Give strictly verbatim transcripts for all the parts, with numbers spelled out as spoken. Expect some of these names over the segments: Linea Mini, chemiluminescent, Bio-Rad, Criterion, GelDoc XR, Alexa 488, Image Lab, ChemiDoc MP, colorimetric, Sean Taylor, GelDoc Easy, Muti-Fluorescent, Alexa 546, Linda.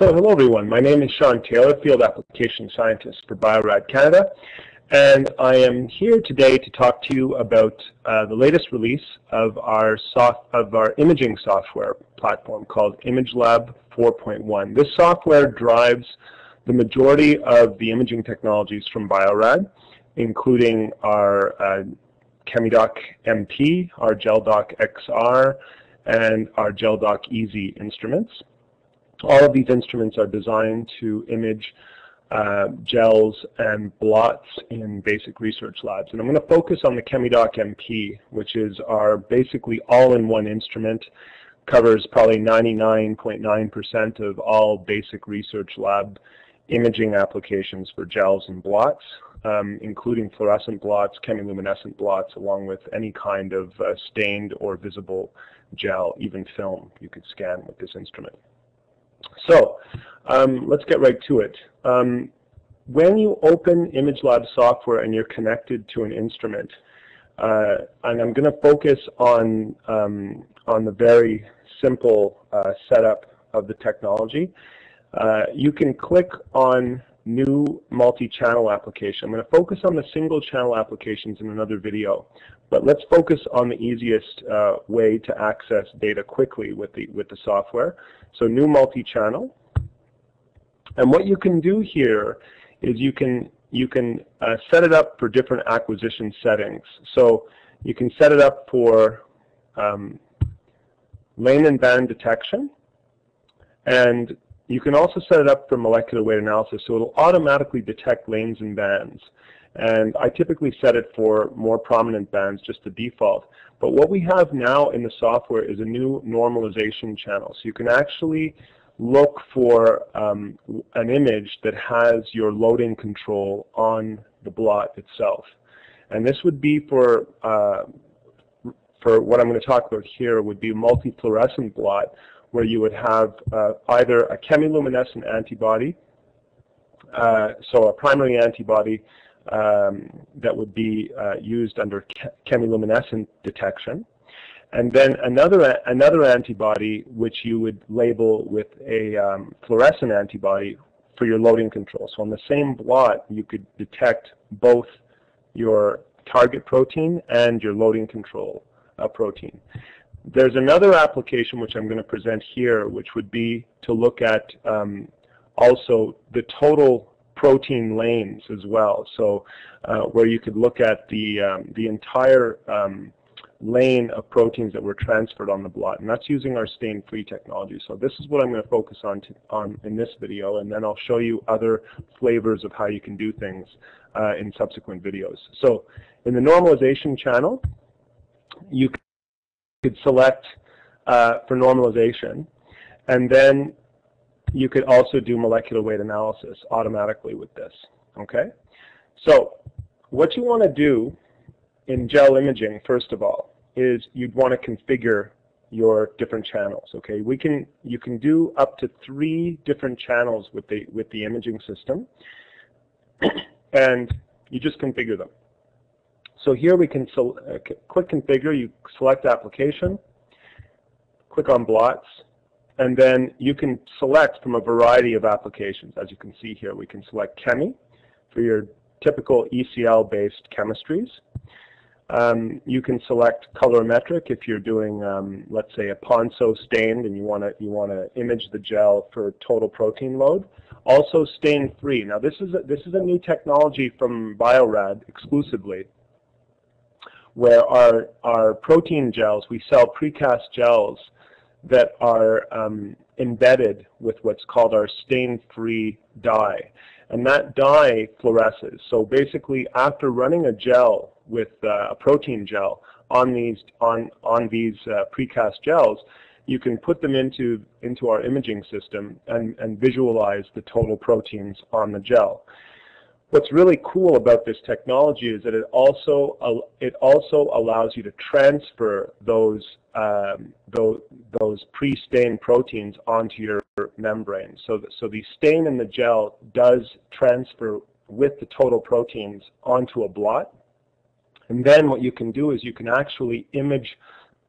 So hello everyone, my name is Sean Taylor, Field Application Scientist for Bio-Rad Canada, and I am here today to talk to you about uh, the latest release of our, soft, of our imaging software platform called Image Lab four point one. This software drives the majority of the imaging technologies from Bio-Rad, including our uh, ChemiDoc M P, our GelDoc X R, and our GelDoc Easy instruments. All of these instruments are designed to image uh, gels and blots in basic research labs. And I'm going to focus on the ChemiDoc M P, which is our basically all-in-one instrument, covers probably ninety-nine point nine percent of all basic research lab imaging applications for gels and blots, um, including fluorescent blots, chemiluminescent blots, along with any kind of uh, stained or visible gel, even film you could scan with this instrument. So um, let's get right to it. Um, when you open Image Lab software and you're connected to an instrument, uh, and I'm going to focus on, um, on the very simple uh, setup of the technology, uh, you can click on New Multi-Channel Application. I'm going to focus on the single-channel applications in another video, but let's focus on the easiest uh, way to access data quickly with the, with the software. So New Multi-Channel. And what you can do here is you can, you can uh, set it up for different acquisition settings. So you can set it up for um, lane and band detection, and you can also set it up for molecular weight analysis, so it'll automatically detect lanes and bands. And I typically set it for more prominent bands, just the default. But what we have now in the software is a new normalization channel. So you can actually look for um, an image that has your loading control on the blot itself. And this would be for, uh, for what I'm going to talk about here would be multifluorescent blot, where you would have uh, either a chemiluminescent antibody, uh, so a primary antibody um, that would be uh, used under chemiluminescent detection, and then another, another antibody which you would label with a um, fluorescent antibody for your loading control. So on the same blot, you could detect both your target protein and your loading control uh, protein. There's another application which I'm going to present here, which would be to look at um, also the total protein lanes as well. So uh, where you could look at the, um, the entire um, lane of proteins that were transferred on the blot, and that's using our stain-free technology. So this is what I'm going to focus on, to, on in this video, and then I'll show you other flavors of how you can do things uh, in subsequent videos. So in the normalization channel, you can could select uh, for normalization, and then you could also do molecular weight analysis automatically with this, okay? So what you want to do in gel imaging, first of all, is you'd want to configure your different channels, okay? We can, you can do up to three different channels with the, with the imaging system, and you just configure them. So here we can uh, click Configure, you select Application, click on Blots, and then you can select from a variety of applications. As you can see here, we can select Chemi for your typical E C L-based chemistries. Um, you can select Colorimetric if you're doing, um, let's say, a Ponso stained and you want to you want to image the gel for total protein load. Also stain-free. Now this is a, this is a new technology from Bio-Rad exclusively, where our, our protein gels, we sell precast gels that are um, embedded with what's called our stain-free dye. And that dye fluoresces. So basically, after running a gel with uh, a protein gel on these, on, on these uh, precast gels, you can put them into, into our imaging system and, and visualize the total proteins on the gel. What's really cool about this technology is that it also it also allows you to transfer those um, those, those pre-stained proteins onto your membrane. So the, so the stain in the gel does transfer with the total proteins onto a blot, and then what you can do is you can actually image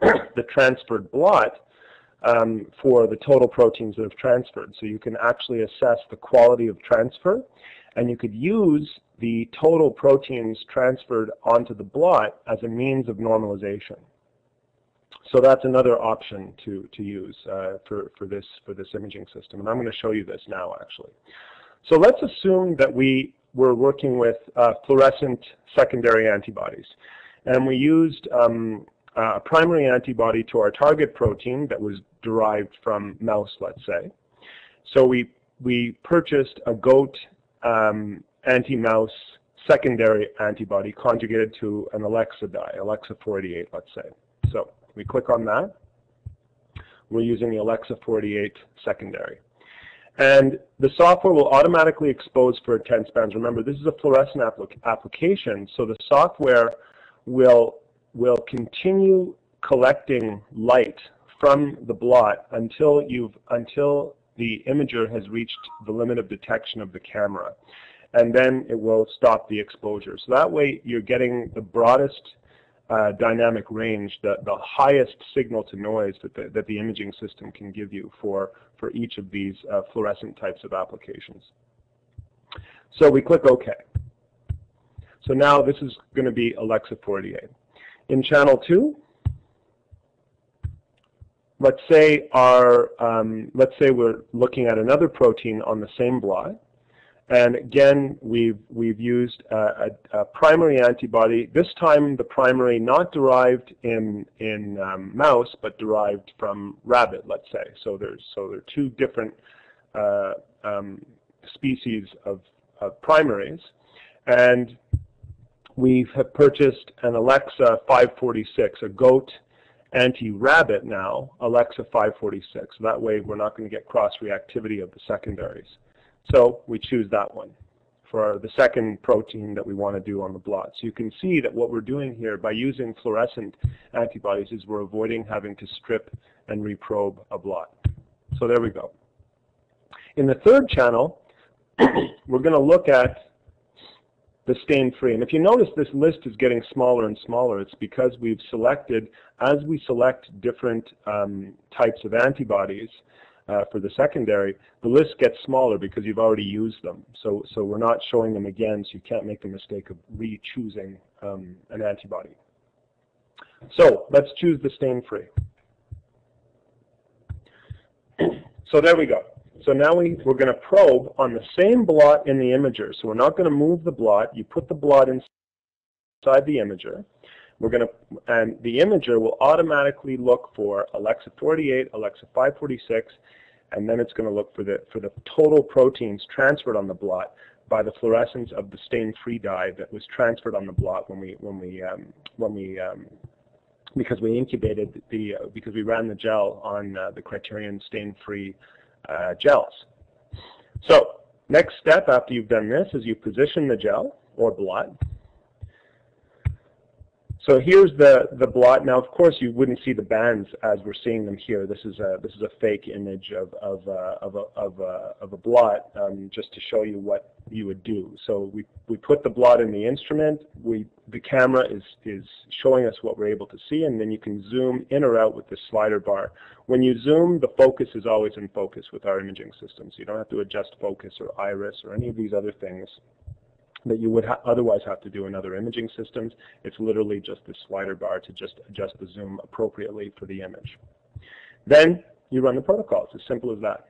the transferred blot um, for the total proteins that have transferred. So you can actually assess the quality of transfer, and you could use the total proteins transferred onto the blot as a means of normalization. So that's another option to, to use uh, for, for, this, for this imaging system. And I'm going to show you this now, actually. So let's assume that we were working with uh, fluorescent secondary antibodies. And we used um, a primary antibody to our target protein that was derived from mouse, let's say. So we, we purchased a goat um, anti-mouse secondary antibody conjugated to an Alexa dye, Alexa four eighty-eight, let's say. So we click on that. We're using the Alexa four eighty-eight secondary. And the software will automatically expose for ten spans. Remember, this is a fluorescent applic application, so the software will, will continue collecting light from the blot until, you've, until the imager has reached the limit of detection of the camera. And then it will stop the exposure. So that way you're getting the broadest Uh, dynamic range, the, the highest signal to noise that the, that the imaging system can give you for, for each of these uh, fluorescent types of applications. So we click OK. So now this is going to be Alexa four eighty-eight. In channel two, let's say, our, um, let's say we're looking at another protein on the same blot. And again, we've, we've used a, a, a primary antibody, this time the primary not derived in, in um, mouse, but derived from rabbit, let's say. So, there's, so there are two different uh, um, species of, of primaries. And we have purchased an Alexa five forty-six, a goat anti-rabbit now, Alexa five forty-six. That way we're not going to get cross-reactivity of the secondaries. So we choose that one for the second protein that we want to do on the blot. So you can see that what we're doing here by using fluorescent antibodies is we're avoiding having to strip and reprobe a blot. So there we go. In the third channel, we're going to look at the stain-free. And if you notice, this list is getting smaller and smaller. It's because we've selected, as we select different um, types of antibodies, Uh, for the secondary, the list gets smaller because you've already used them. So, so we're not showing them again, so you can't make the mistake of re-choosing um, an antibody. So let's choose the stain-free. So there we go. So now we, we're going to probe on the same blot in the imager. So we're not going to move the blot. You put the blot inside the imager. We're going to, and the imager will automatically look for Alexa four eighty-eight, Alexa five forty-six, and then it's going to look for the, for the total proteins transferred on the blot by the fluorescence of the stain-free dye that was transferred on the blot when we, when we, um, when we, um, because we incubated the, uh, because we ran the gel on uh, the Criterion stain-free uh, gels. So next step after you've done this is you position the gel or blot. So here's the, the blot. Now, of course, you wouldn't see the bands as we're seeing them here. This is a, this is a fake image of, of, uh, of, a, of, a, of a blot um, just to show you what you would do. So we, we put the blot in the instrument. We, the camera is, is showing us what we're able to see, and then you can zoom in or out with this slider bar. When you zoom, the focus is always in focus with our imaging system. So you don't have to adjust focus or iris or any of these other things that you would ha otherwise have to do in other imaging systems. It's literally just this slider bar to just adjust the zoom appropriately for the image. Then you run the protocol. It's as simple as that.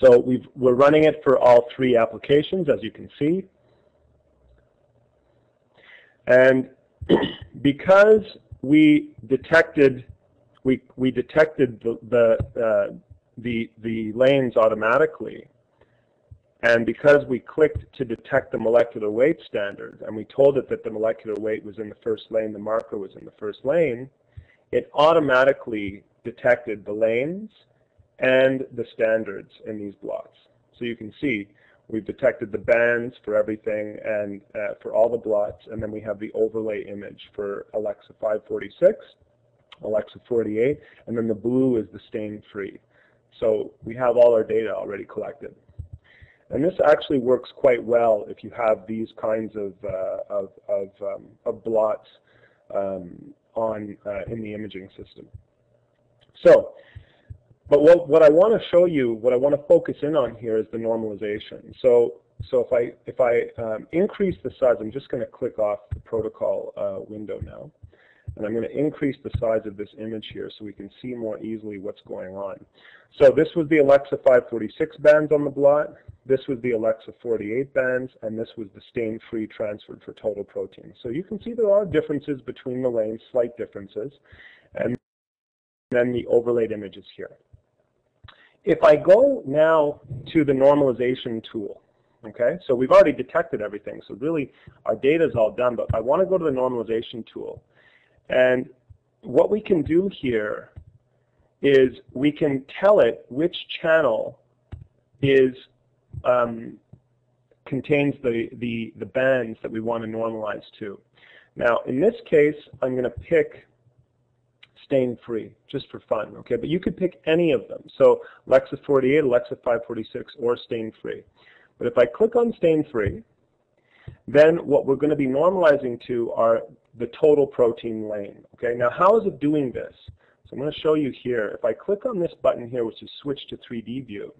So we've, we're running it for all three applications, as you can see. And because we detected, we, we detected the, the, uh, the, the lanes automatically, and because we clicked to detect the molecular weight standard, and we told it that the molecular weight was in the first lane, the marker was in the first lane, it automatically detected the lanes and the standards in these blots. So you can see we've detected the bands for everything and uh, for all the blots, and then we have the overlay image for Alexa five forty-six, Alexa four eighty-eight, and then the blue is the stain-free. So we have all our data already collected. And this actually works quite well if you have these kinds of, uh, of, of, um, of blots um, on uh, in the imaging system. So, but what, what I want to show you, what I want to focus in on here is the normalization. So, so if I, if I um, increase the size, I'm just going to click off the protocol uh, window now. And I'm going to increase the size of this image here so we can see more easily what's going on. So this was the Alexa five forty-six bands on the blot, this was the Alexa forty-eight bands, and this was the stain-free transferred for total protein. So you can see there are differences between the lanes, slight differences, and then the overlaid images here. If I go now to the normalization tool, okay, so we've already detected everything, so really our data is all done, but I want to go to the normalization tool. And what we can do here is we can tell it which channel is um, contains the, the, the bands that we want to normalize to. Now, in this case, I'm going to pick stain-free just for fun, okay? But you could pick any of them. So Alexa forty-eight, Alexa five forty-six, or stain-free. But if I click on stain-free, then what we're going to be normalizing to are the total protein lane. Okay, now how is it doing this? So I'm going to show you here. If I click on this button here, which is switch to three D view,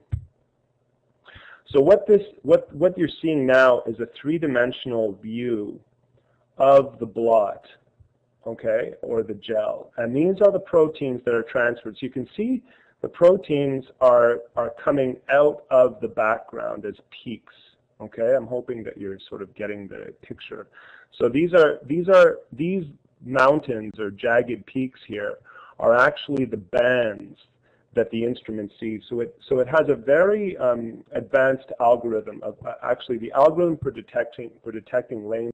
so what this what what you're seeing now is a three-dimensional view of the blot, okay, or the gel. And these are the proteins that are transferred. So you can see the proteins are are coming out of the background as peaks. Okay, I'm hoping that you're sort of getting the picture. So these are these are these mountains or jagged peaks here are actually the bands that the instrument sees. So it so it has a very um, advanced algorithm of uh, actually the algorithm for detecting for detecting lanes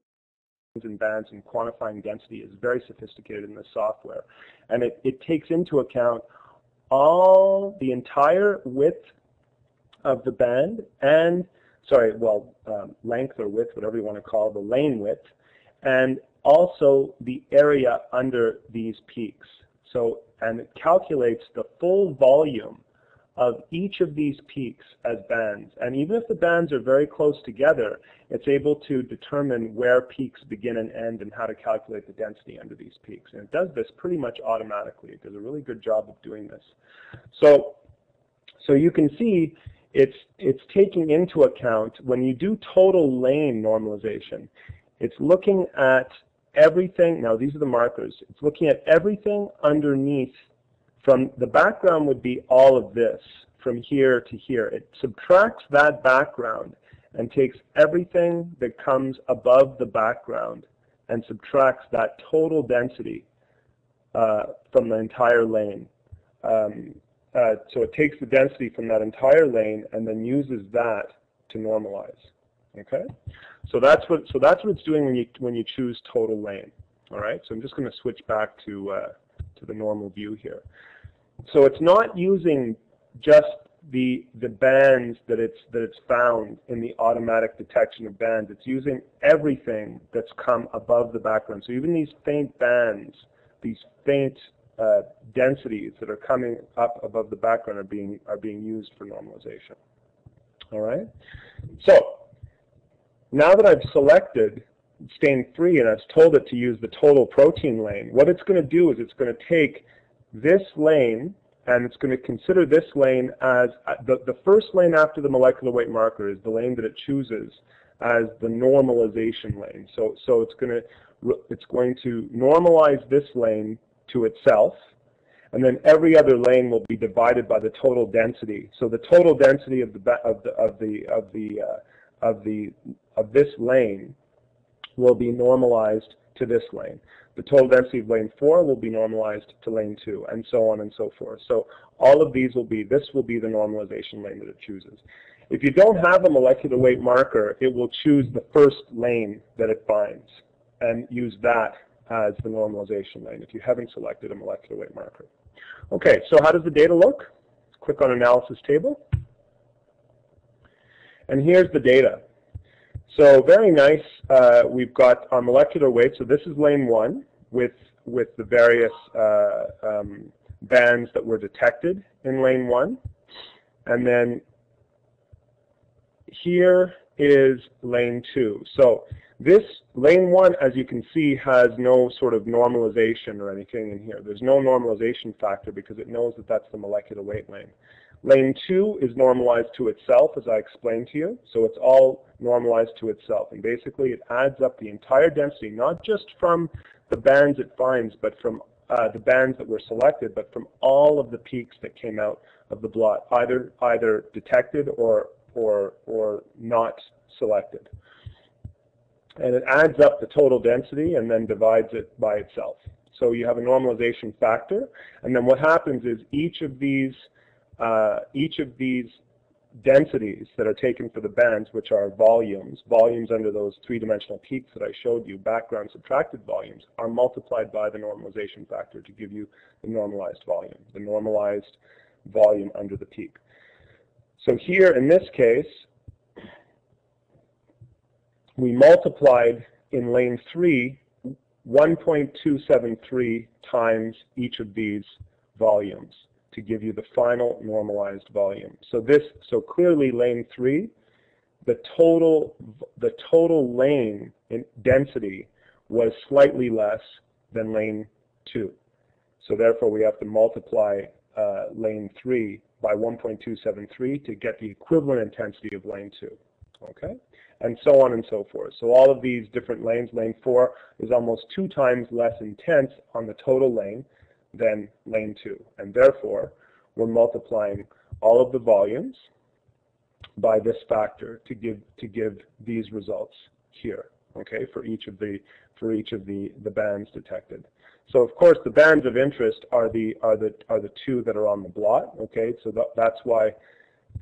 and bands and quantifying density is very sophisticated in the software, and it it takes into account all the entire width of the band and sorry, well, um, length or width, whatever you want to call it, the lane width, and also the area under these peaks. So, and it calculates the full volume of each of these peaks as bands. And even if the bands are very close together, it's able to determine where peaks begin and end and how to calculate the density under these peaks. And it does this pretty much automatically. It does a really good job of doing this. So, so you can see It's, it's taking into account, when you do total lane normalization, it's looking at everything, now these are the markers, it's looking at everything underneath from the background would be all of this, from here to here. It subtracts that background and takes everything that comes above the background and subtracts that total density uh, from the entire lane. Um, Uh, so it takes the density from that entire lane and then uses that to normalize. Okay, so that's what so that's what it's doing when you when you choose total lane. All right, so I'm just going to switch back to uh, to the normal view here. So it's not using just the the bands that it's that it's found in the automatic detection of bands. It's using everything that's come above the background. So even these faint bands, these faint Uh, densities that are coming up above the background are being are being used for normalization. All right. So now that I've selected stain-free and I've told it to use the total protein lane, what it's going to do is it's going to take this lane and it's going to consider this lane as uh, the the first lane after the molecular weight marker is the lane that it chooses as the normalization lane. So so it's going to it's going to normalize this lane to itself, and then every other lane will be divided by the total density. So the total density of the of the of the of the uh, of the of this lane will be normalized to this lane. The total density of lane four will be normalized to lane two, and so on and so forth. So all of these will be this will be the normalization lane that it chooses. If you don't have a molecular weight marker, it will choose the first lane that it finds and use that as the normalization lane if you haven't selected a molecular weight marker. Okay, so how does the data look? Click on analysis table. And here's the data. So very nice, uh, we've got our molecular weight, so this is lane one with, with the various uh, um, bands that were detected in lane one. And then here is lane two. So This lane one, as you can see, has no sort of normalization or anything in here. There's no normalization factor because it knows that that's the molecular weight lane. Lane two is normalized to itself, as I explained to you, so it's all normalized to itself. And basically it adds up the entire density, not just from the bands it finds, but from uh, the bands that were selected, but from all of the peaks that came out of the blot, either either detected or, or, or not selected. And it adds up the total density and then divides it by itself. So you have a normalization factor, and then what happens is each of these Uh, each of these densities that are taken for the bands, which are volumes, volumes under those three-dimensional peaks that I showed you, background subtracted volumes, are multiplied by the normalization factor to give you the normalized volume, the normalized volume under the peak. So here in this case, we multiplied in lane three one point two seven three times each of these volumes to give you the final normalized volume. So this, so clearly lane three, the total, the total lane in density was slightly less than lane two. So therefore we have to multiply uh, lane three by one point two seven three to get the equivalent intensity of lane two. Okay? And so on and so forth. So all of these different lanes, lane four is almost two times less intense on the total lane than lane two, and therefore we're multiplying all of the volumes by this factor to give to give these results here, okay, for each of the for each of the the bands detected. So of course the bands of interest are the are the are the two that are on the blot, okay, so that, that's why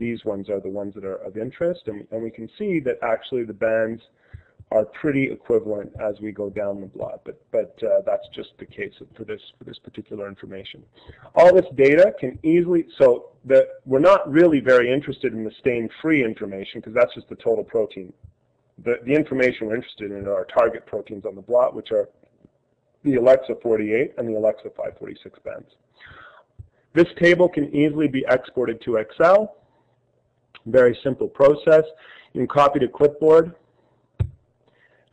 these ones are the ones that are of interest, and, and we can see that actually the bands are pretty equivalent as we go down the blot, but but uh, that's just the case for this for this particular information. All this data can easily, so that we're not really very interested in the stain-free information because that's just the total protein. The the information we're interested in are our target proteins on the blot, which are the Alexa forty-eight and the Alexa five forty-six bands. This table can easily be exported to Excel. Very simple process. You can copy to clipboard,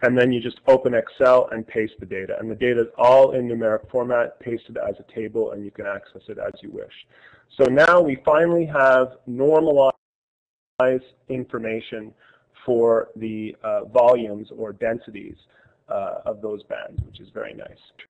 and then you just open Excel and paste the data. And the data is all in numeric format, pasted as a table, and you can access it as you wish. So now we finally have normalized information for the uh, volumes or densities uh, of those bands, which is very nice.